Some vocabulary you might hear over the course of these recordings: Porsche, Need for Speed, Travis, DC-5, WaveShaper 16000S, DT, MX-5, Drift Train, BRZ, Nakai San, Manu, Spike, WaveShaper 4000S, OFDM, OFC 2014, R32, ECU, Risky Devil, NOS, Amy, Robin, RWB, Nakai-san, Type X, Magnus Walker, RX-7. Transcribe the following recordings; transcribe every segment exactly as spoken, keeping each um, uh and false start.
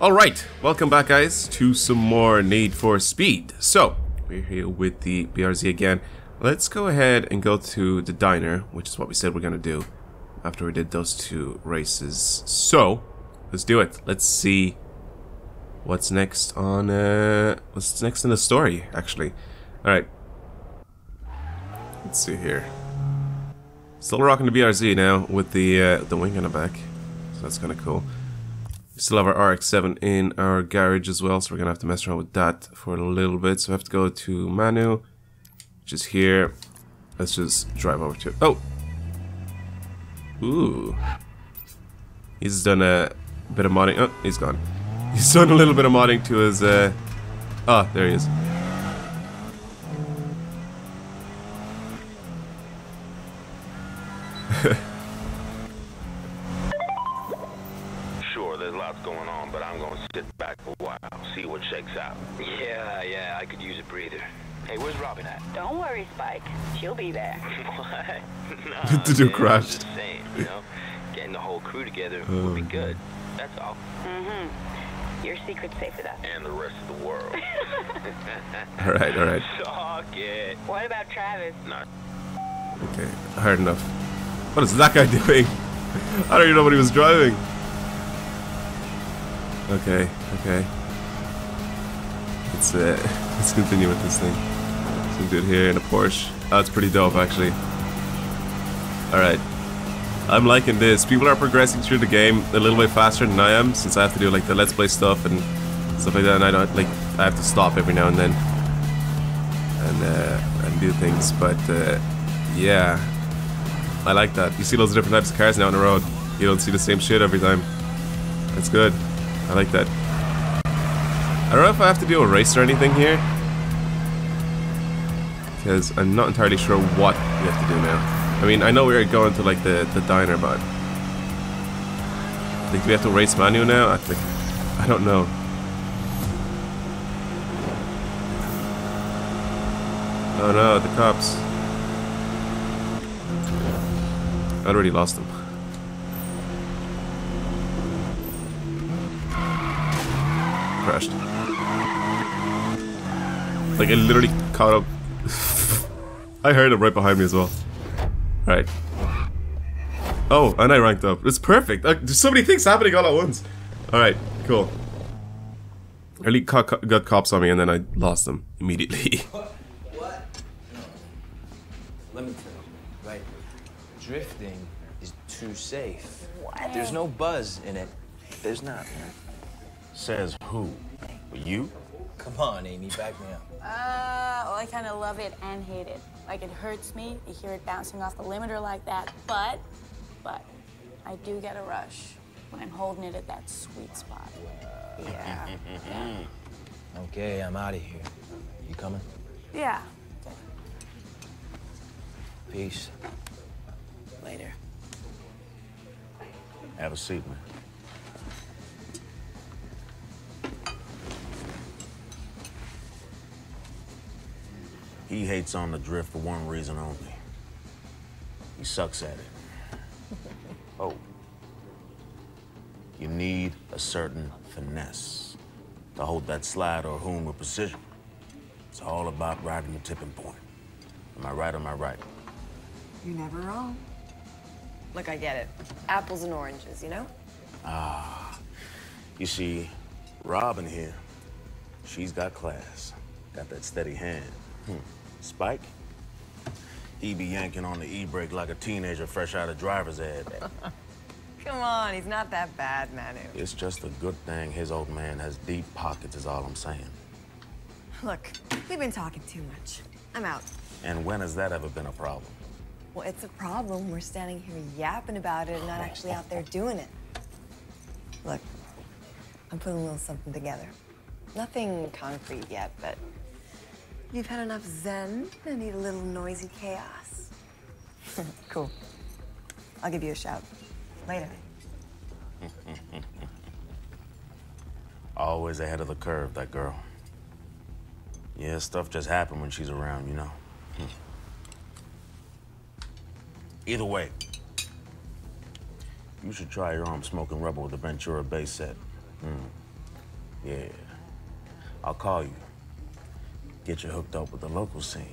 Alright, welcome back guys to some more Need for Speed. So, we're here with the B R Z again. Let's go ahead and go to the diner, which is what we said we're gonna do after we did those two races. So, let's do it. Let's see what's next on, uh, what's next in the story, actually. Alright. Let's see here. Still rocking the B R Z now with the, uh, the wing on the back. So that's kinda cool. Still have our R X seven in our garage as well, so we're gonna have to mess around with that for a little bit. So we have to go to Manu, which is here. Let's just drive over to it. Oh! Ooh. He's done a bit of modding. Oh, he's gone. He's done a little bit of modding to his, uh... Ah, oh, there he is. Spike, she'll be there. What? No, the dude crashed. Saying, you know, getting the whole crew together um. would be good. That's all. Mm-hmm. Your secret's safe with us. And the rest of the world. all right, all right. Suck it. What about Travis? Not. Okay, hard enough. What is that guy doing? I don't even know what he was driving. Okay, okay. Let's uh, let's continue with this thing. Dude here in a Porsche. That's pretty dope, actually. Alright. I'm liking this. People are progressing through the game a little bit faster than I am, since I have to do like the Let's Play stuff and stuff like that, and I don't like I have to stop every now and then and uh, and do things. But uh, yeah, I like that. You see loads of different types of cars now on the road. You don't see the same shit every time. That's good. I like that. I don't know if I have to do a race or anything here, because I'm not entirely sure what we have to do now. I mean, I know we are going to like the, the diner, but I think we have to race Manu now? I think I don't know. Oh no, the cops. I'd already lost them. Crashed. Like I literally caught up. I heard him right behind me as well. Right. Oh, and I ranked up. It's perfect. Uh, there's so many things happening all at once. Alright, cool. I really co co got cops on me and then I lost them immediately. What? What? No. Let me tell you. Right. Drifting is too safe. What? There's no buzz in it. There's not, man. Says who? You? Come on, Amy, back me up. Uh, well, I kind of love it and hate it. Like, it hurts me to hear it bouncing off the limiter like that, but, but, I do get a rush when I'm holding it at that sweet spot. Yeah. yeah. Okay, I'm out of here. You coming? Yeah. Peace. Later. Have a seat, man. He hates on the drift for one reason only. He sucks at it. Oh. You need a certain finesse to hold that slide or hoom with precision. It's all about riding the tipping point. Am I right or am I right? You're never wrong. Look, I get it. Apples and oranges, you know? Ah. You see, Robin here, she's got class. Got that steady hand. Hmm. Spike? He be yanking on the e-brake like a teenager fresh out of driver's ed. Come on, he's not that bad, Manu. It's just a good thing his old man has deep pockets is all I'm saying. Look, we've been talking too much. I'm out. And when has that ever been a problem? Well, it's a problem. We're standing here yapping about it and not actually out there doing it. Look, I'm putting a little something together. Nothing concrete yet, but... you've had enough zen and need a little noisy chaos. Cool. I'll give you a shout. Later. Always ahead of the curve, that girl. Yeah, stuff just happens when she's around, you know. Either way, you should try your arm smoking rubber with the Ventura bass set. Mm. Yeah. I'll call you. Get you hooked up with the local scene.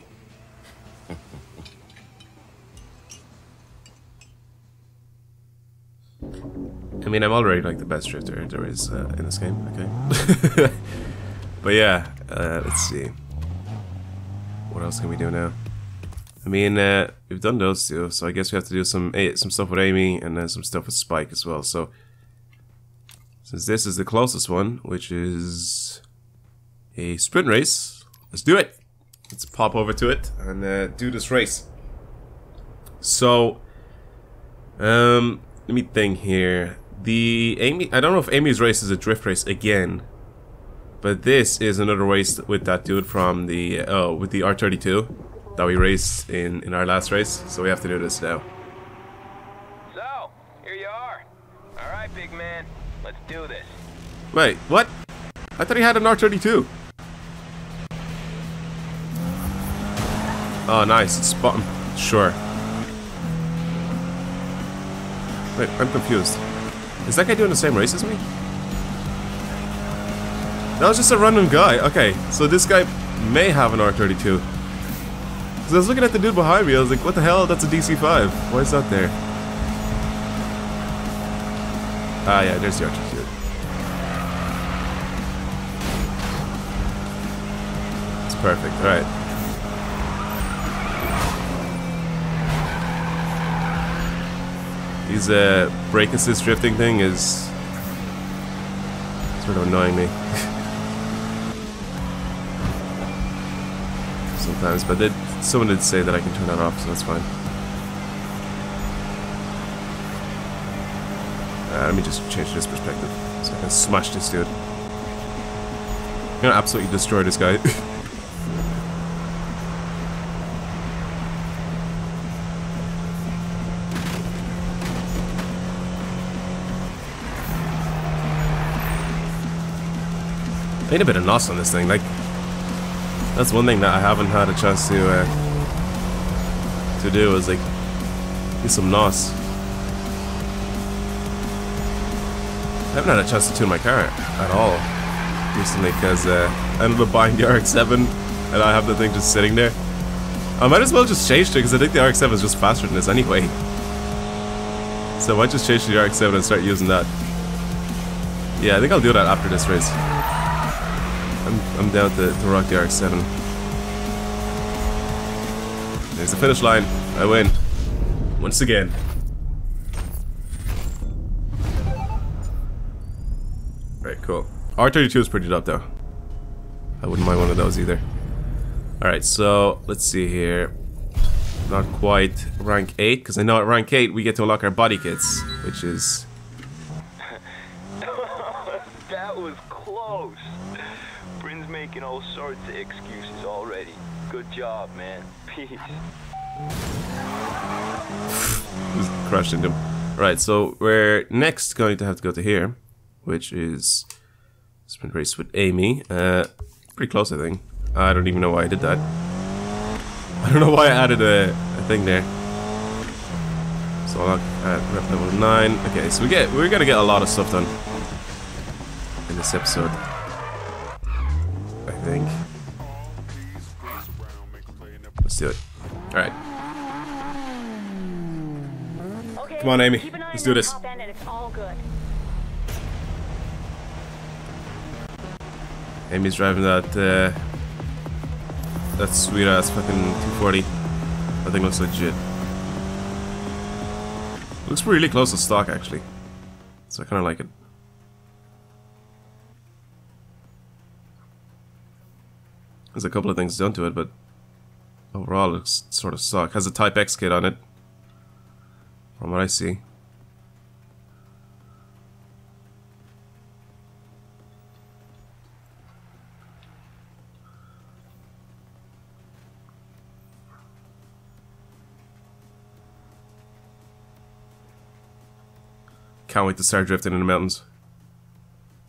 I mean, I'm already like the best drifter there is uh, in this game, okay? But yeah, uh, let's see. What else can we do now? I mean, uh, we've done those two, so I guess we have to do some some stuff with Amy and then some stuff with Spike as well. So, since this is the closest one, which is a sprint race, let's do it. Let's pop over to it and uh, do this race. So, um, let me think here. The Amy, I don't know if Amy's race is a drift race again, but this is another race with that dude from the oh with the R thirty-two. That we raced in, in our last race, so we have to do this now. So, here you are. Alright, big man, let's do this. Wait, what? I thought he had an R thirty-two. Oh, nice, it's spot him. Sure. Wait, I'm confused. Is that guy doing the same race as me? That was just a random guy. Okay, so this guy may have an R thirty-two. So I was looking at the dude behind me, I was like, what the hell, that's a D C five. Why is that there? Ah yeah, there's the archer dude. It's perfect, alright. These uh, brake assist drifting thing is sort of annoying me. Sometimes, but it someone did say that I can turn that off, so that's fine. Uh, let me just change this perspective so I can smash this dude. I'm gonna absolutely destroy this guy. I need a bit of N O S on this thing, like. That's one thing that I haven't had a chance to uh, to do is like do some N O S. I haven't had a chance to tune my car at all recently because uh, I ended up buying the R X seven and I have the thing just sitting there. I might as well just change it because I think the R X seven is just faster than this anyway. So I might just change to the R X seven and start using that. Yeah, I think I'll do that after this race. I'm, I'm down to, to rock the R X seven. There's the finish line. I win. Once again. Alright, cool. R thirty-two is pretty dope though. I wouldn't mind one of those either. Alright, so let's see here. Not quite rank eight, because I know at rank eight we get to unlock our body kits, which is... That was close. Making all sorts of excuses already. Good job, man. Peace. Just crashed into him. Right, so we're next going to have to go to here, which is sprint race with Amy. Uh, pretty close, I think. I don't even know why I did that. I don't know why I added a, a thing there. So I'm at rep level nine. Okay, so we get we're gonna get a lot of stuff done in this episode. Think. Let's do it. Alright. Okay, come on, Amy. Let's do this. Amy's driving that, uh, that sweet ass fucking two forty. That thing looks legit. Looks really close to stock, actually. So I kind of like it. There's a couple of things done to it, but overall it looks sort of stock. Has a Type X kit on it, from what I see. Can't wait to start drifting in the mountains.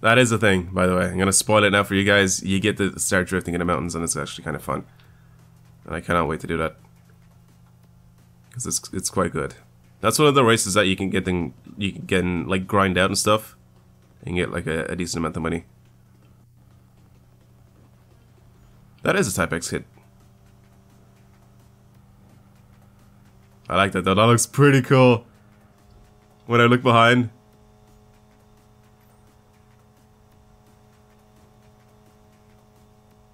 That is a thing, by the way. I'm gonna spoil it now for you guys. You get to start drifting in the mountains, and it's actually kind of fun. And I cannot wait to do that. Because it's, it's quite good. That's one of the races that you can get in, you can get in, like grind out and stuff. And get like a, a decent amount of money. That is a Type X kit. I like that though, that looks pretty cool. When I look behind.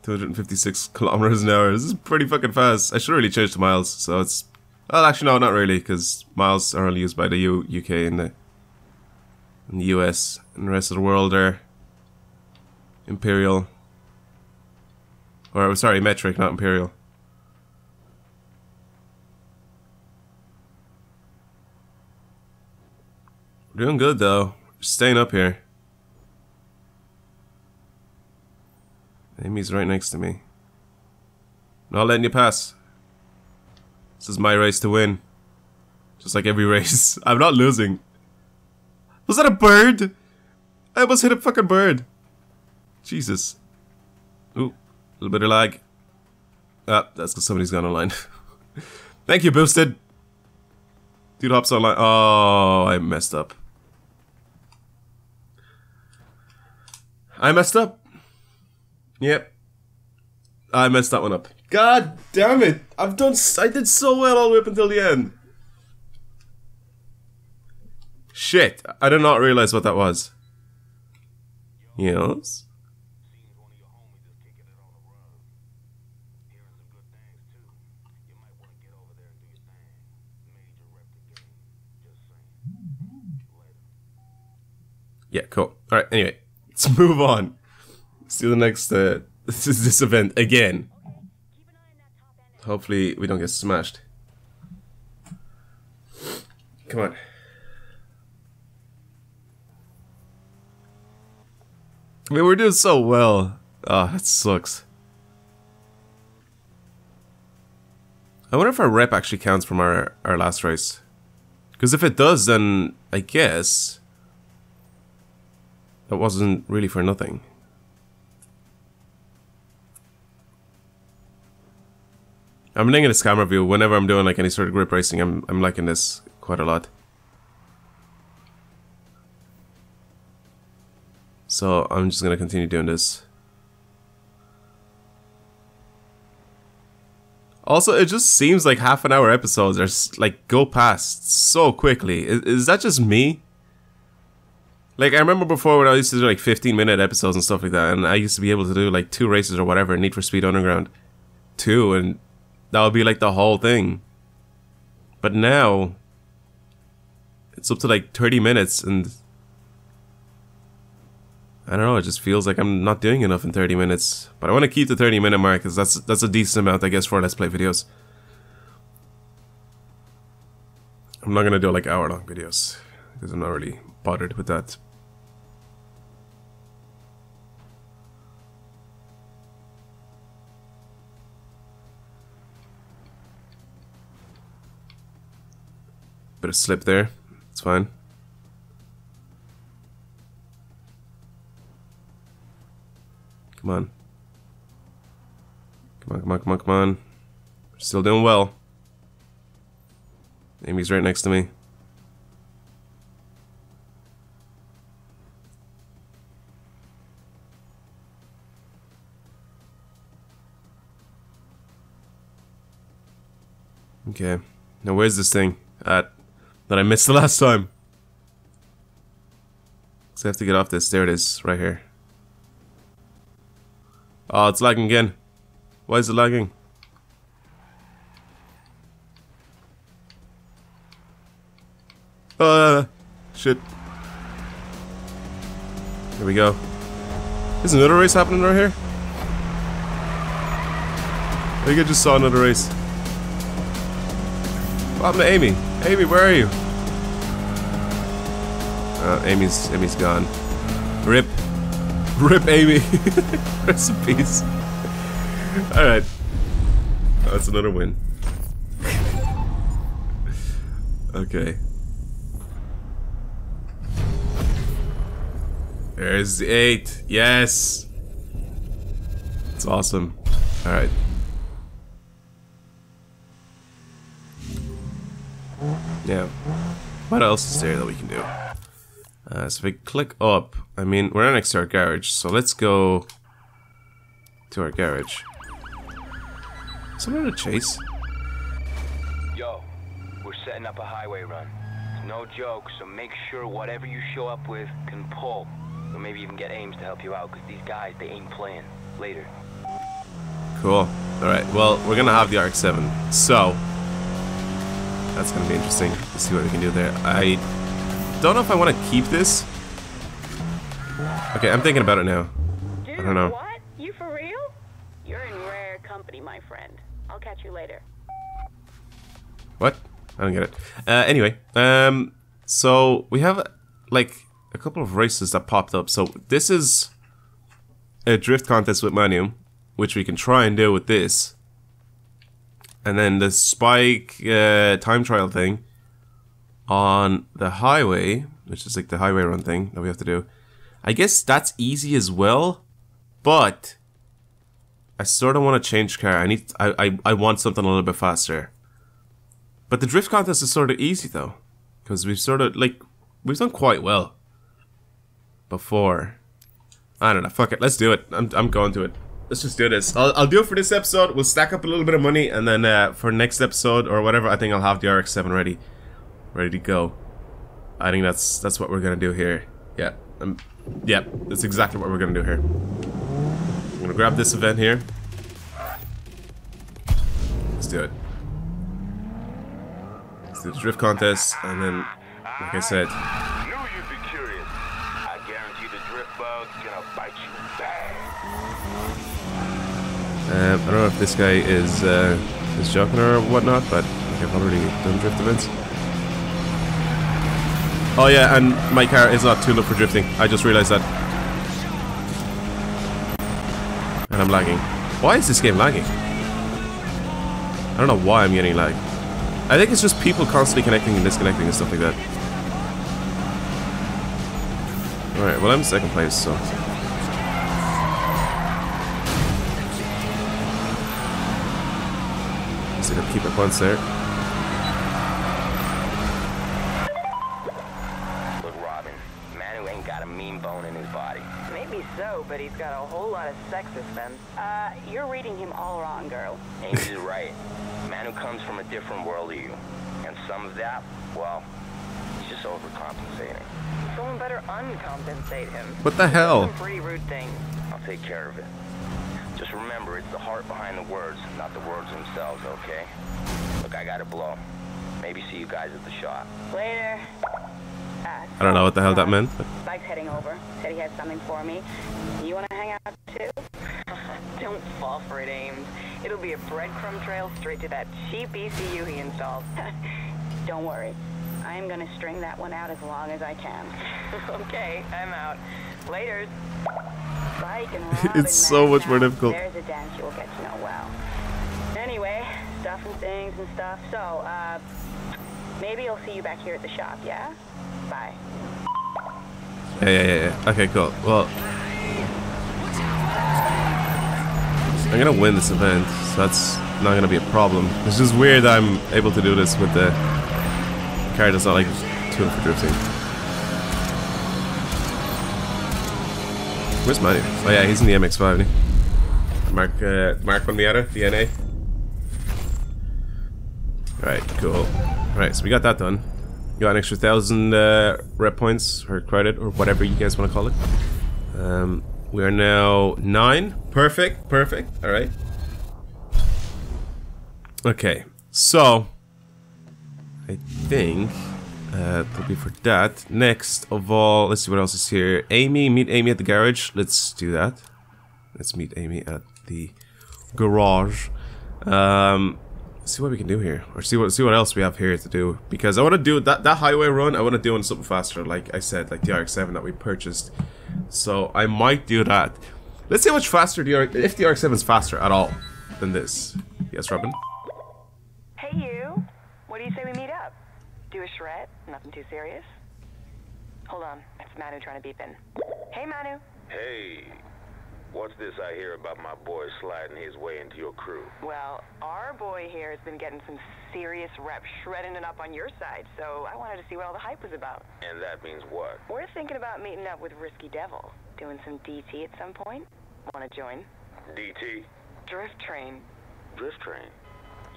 two hundred fifty-six kilometers an hour, this is pretty fucking fast. I should really change to miles, so it's... Well, actually no, not really, because miles are only used by the U UK and the, and the U S, and the rest of the world are imperial. Or, sorry, metric, not imperial. We're doing good though. We're staying up here. Amy's right next to me. Not letting you pass. This is my race to win. Just like every race. I'm not losing. Was that a bird? I almost hit a fucking bird. Jesus. Ooh. A little bit of lag. Ah, that's because somebody's gone online. Thank you, Boosted. Dude hops online. Oh, I messed up. I messed up. Yep, I messed that one up. God damn it! I've done. I did so well all the way up until the end. Shit! I did not realize what that was. Yes. Yeah. Cool. All right. Anyway, let's move on. See the next uh, this is this event again. Hopefully we don't get smashed. Come on. I mean, we're doing so well. Ah, oh, that sucks. I wonder if our rep actually counts from our our last race. Because if it does, then I guess that wasn't really for nothing. I'm liking this camera view. Whenever I'm doing like any sort of grip racing, I'm I'm liking this quite a lot. So I'm just gonna continue doing this. Also, it just seems like half an hour episodes are like go past so quickly. Is, is that just me? Like, I remember before when I used to do like fifteen minute episodes and stuff like that, and I used to be able to do like two races or whatever, Need for Speed Underground two, and that would be like the whole thing. But now it's up to like thirty minutes, and I don't know, it just feels like I'm not doing enough in thirty minutes. But I want to keep the thirty minute mark, because that's, that's a decent amount, I guess, for Let's Play videos. I'm not going to do like hour long videos, because I'm not really bothered with that. Bit of slip there, it's fine. Come on. Come on, come on, come on, come on. We're still doing well. Amy's right next to me. Okay, now where's this thing at? That I missed the last time. So I have to get off this. There it is, right here. Oh, it's lagging again. Why is it lagging? Uh, shit. Here we go. Is another race happening right here? I think I just saw another race. What happened to Amy? Amy, where are you? Uh, Amy's Amy's gone. Rip, rip, Amy. Rest in peace. All right, oh, that's another win. Okay. There's the eight. Yes. It's awesome. All right. Yeah. What else is there that we can do? Uh, so if we click up, I mean, we're next to our garage, so let's go to our garage. similar to Chase. Yo, we're setting up a highway run. It's no joke, so make sure whatever you show up with can pull. Or maybe even get Ames to help you out, because these guys, they ain't playing. Later. Cool. Alright, well, we're going to have the R X seven, so that's going to be interesting to see what we can do there. I don't know if I want to keep this. Okay, I'm thinking about it now. Dude, I don't know. What? You for real? You're in rare company, my friend. I'll catch you later. What? I don't get it. Uh, anyway, um, so we have, like, a couple of races that popped up. So this is a drift contest with Manu, which we can try and do with this. And then the Spike uh, time trial thing on the highway, which is like the highway run thing that we have to do. I guess that's easy as well, but I sort of want to change car. I need, I, I, I want something a little bit faster. But the drift contest is sort of easy though, because we've sort of, like, we've done quite well before. I don't know. Fuck it. Let's do it. I'm, I'm going to it. Let's just do this. I'll, I'll do it for this episode. We'll stack up a little bit of money, and then uh, for next episode or whatever, I think I'll have the R X seven ready, ready to go. I think that's that's what we're gonna do here. Yeah, um, yeah, that's exactly what we're gonna do here. I'm gonna grab this event here. Let's do it. Let's do the drift contest, and then, like I said. I knew you'd be curious. I guarantee the drift bug's gonna bite you bad. Um, I don't know if this guy is uh, is joking or whatnot, but I've already done drift events. Oh yeah, and my car is not tuned up for drifting. I just realized that, and I'm lagging. Why is this game lagging? I don't know why I'm getting lag. I think it's just people constantly connecting and disconnecting and stuff like that. All right, well, I'm in second place, so. So I'll keep it once there. Look, Robin, Manu ain't got a mean bone in his body. Maybe so, but he's got a whole lot of sexist them. Uh, you're reading him all wrong, girl. Amy's right. Manu comes from a different world to you. And some of that, well, it's just overcompensating. Someone better uncompensate him. What the hell? Some pretty rude things. I'll take care of it. Just remember, it's the heart behind the words, not the words themselves, okay? Look, I gotta blow. Maybe see you guys at the shop. Later. Ah, I don't know what the hell that meant. Spike's heading over. Said he had something for me. You wanna hang out too? Don't fall for it, Ames. It'll be a breadcrumb trail straight to that cheap E C U he installed. Don't worry. I'm gonna string that one out as long as I can. Okay, I'm out. Laters. It's so much more difficult. There's a dance you'll get to know well. Anyway, stuff and things and stuff. So, uh, maybe I'll see you back here at the shop, yeah? Bye. Yeah, yeah, yeah, yeah. Okay, cool. Well, I'm gonna win this event, so that's not gonna be a problem. It's just weird that I'm able to do this with the car that's not like tuned for drifting. Where's Manu? Oh yeah, he's in the M X five, isn't he? Mark, uh, Mark from the other, D N A. Alright, cool. Alright, so we got that done. Got an extra thousand uh, rep points, or credit, or whatever you guys want to call it. Um, we are now nine. Perfect, perfect, alright. Okay, so I think Uh, that'll be for that. Next of all, let's see what else is here. Amy, meet Amy at the garage. Let's do that. Let's meet Amy at the garage. Um, see what we can do here, or see what see what else we have here to do. Because I want to do that that highway run. I want to do on something faster, like I said, like the R X seven that we purchased. So I might do that. Let's see how much faster the R X, if the R X seven is faster at all than this. Yes, Robin. Hey you. What do you say we meet up? Do a charrette? Nothing too serious. Hold on, that's Manu trying to beep in. Hey, Manu. Hey, what's this I hear about my boy sliding his way into your crew? Well, our boy here has been getting some serious reps, shredding it up on your side, so I wanted to see what all the hype was about. And that means what? We're thinking about meeting up with Risky Devil, doing some D T at some point. Want to join? D T? Drift Train. Drift Train?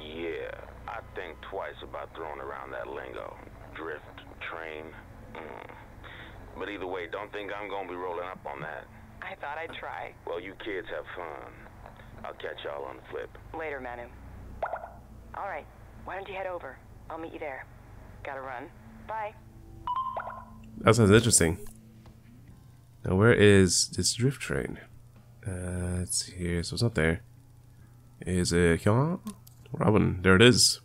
Yeah, I think twice about throwing around that lingo. Drift Train? Mm. But either way, don't think I'm gonna be rolling up on that. I thought I'd try. Well, you kids have fun. I'll catch y'all on the flip. Later, Manu. All right, why don't you head over? I'll meet you there. Gotta run. Bye. That sounds interesting. Now, where is this Drift Train? Uh, it's here, so it's not there. Is it here? Robin, there it is.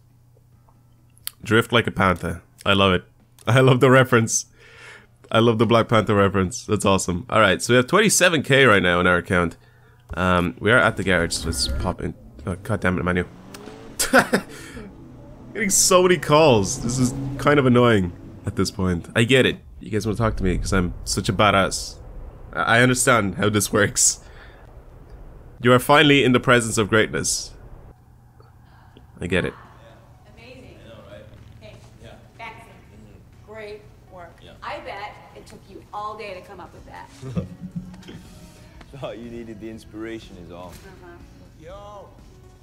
Drift like a panther. I love it. I love the reference. I love the Black Panther reference. That's awesome. Alright, so we have twenty-seven K right now in our account. Um, we are at the garage, so let's pop in. Oh, God damn it, Manu. Getting so many calls. This is kind of annoying at this point. I get it. You guys want to talk to me because I'm such a badass. I understand how this works. You are finally in the presence of greatness. I get it. Yeah. Amazing. I know, right? Hey, yeah. That's it. Great work. Yeah. I bet it took you all day to come up with that. Oh, you needed the inspiration is all. Uh-huh. Yo.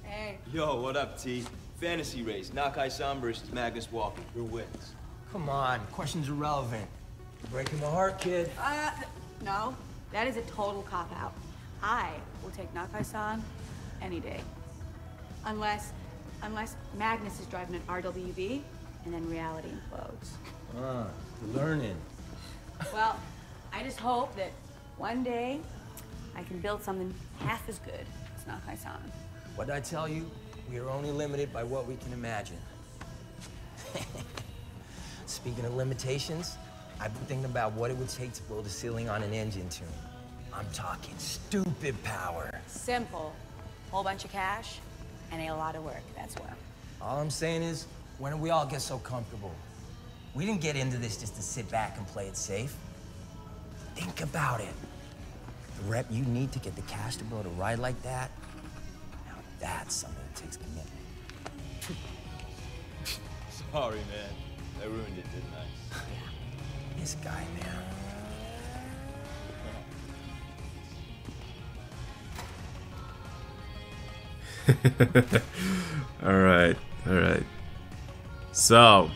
Hey. Yo, what up, T? Fantasy race, Nakai San versus Magnus Walker. Who wins? Come on, questions irrelevant. You're breaking my heart, kid. Uh, no, that is a total cop-out. I will take Nakai-san any day. Unless, unless Magnus is driving an R W B, and then reality implodes. Ah, learning. Well, I just hope that one day I can build something half as good as Nakai-san. What did I tell you? We are only limited by what we can imagine. Speaking of limitations, I've been thinking about what it would take to blow the ceiling on an engine tune. I'm talking stupid power. Simple. Whole bunch of cash and a lot of work, that's what. All I'm saying is, when did we all get so comfortable? We didn't get into this just to sit back and play it safe. Think about it. The rep you need to get the cash to blow to ride like that, now that's something that takes commitment. Sorry, man. I ruined it, didn't I? Yeah. This guy, man. Alright, alright. So.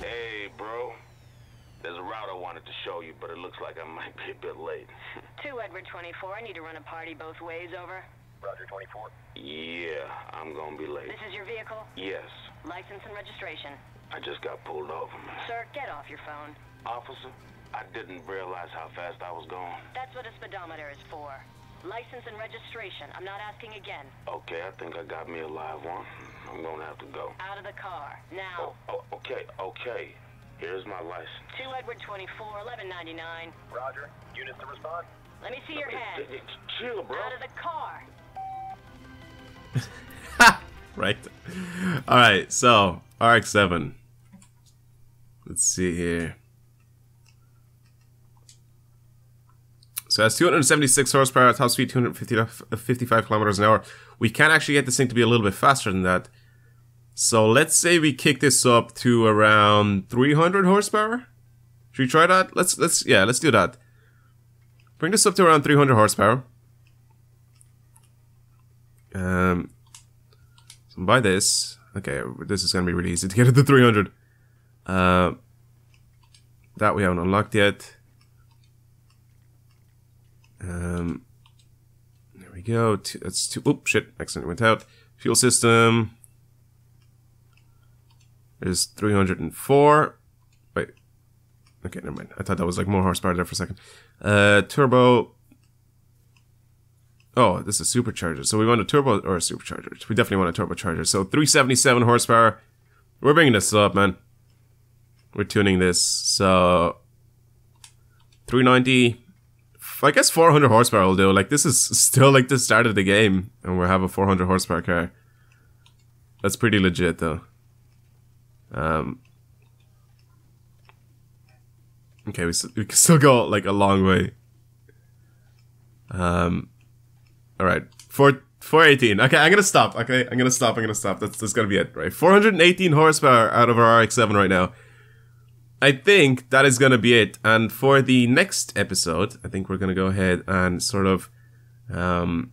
Hey, bro. There's a route I wanted to show you, but it looks like I might be a bit late. two Edward twenty-four, I need to run a party both ways, over. Roger twenty-four. Yeah, I'm gonna be late. This is your vehicle? Yes. License and registration. I just got pulled over, man. Sir, get off your phone. Officer, I didn't realize how fast I was going. That's what a speedometer is for. License and registration. I'm not asking again. Okay, I think I got me a live one. I'm gonna have to go. Out of the car, now. Oh, oh, okay, okay. Here's my license. two Edward twenty-four, eleven ninety-nine. Roger, units to respond. Let me see your hand. Chill, bro. Out of the car. Right. Alright, so, R X seven. Let's see here. So it has two hundred seventy-six horsepower, top speed two hundred fifty-five kilometers an hour. We can actually get this thing to be a little bit faster than that. So let's say we kick this up to around three hundred horsepower. Should we try that? Let's let's yeah, let's do that. Bring this up to around three hundred horsepower. Um, so by this, okay, this is gonna be really easy to get it to three hundred. Uh, that we haven't unlocked yet. Um, there we go. Two, that's two. Oop, shit! Accidentally went out. Fuel system is three hundred and four. Wait. Okay, never mind. I thought that was like more horsepower there for a second. Uh, turbo. Oh, this is supercharger. So we want a turbo or a supercharger. We definitely want a turbocharger. So three seventy-seven horsepower. We're bringing this up, man. We're tuning this. So three ninety. I guess four hundred horsepower will do. Like, this is still like the start of the game, and we'll have a four hundred horsepower car. That's pretty legit, though. Um. Okay, we, we can still go like a long way. Um. All right, four four eighteen. Okay, I'm gonna stop. Okay, I'm gonna stop. I'm gonna stop. That's that's gonna be it, right? four hundred eighteen horsepower out of our R X seven right now. I think that is going to be it, and for the next episode, I think we're going to go ahead and sort of Um,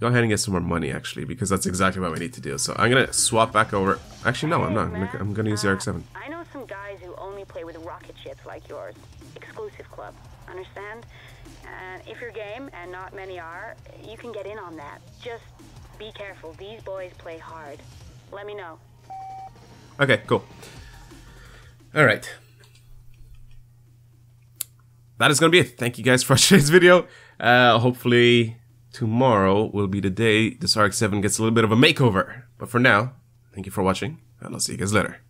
go ahead and get some more money, actually, because that's exactly what we need to do. So I'm going to swap back over. Actually, no, I'm not. I'm going to use the R X seven. I know some guys who only play with rocket ships like yours. Exclusive club. Understand? And if you're game, and not many are, you can get in on that. Just be careful. These boys play hard. Let me know. Okay, cool. All right. That is going to be it. Thank you guys for watching today's video. Uh, hopefully tomorrow will be the day this R X seven gets a little bit of a makeover. But for now, thank you for watching, and I'll see you guys later.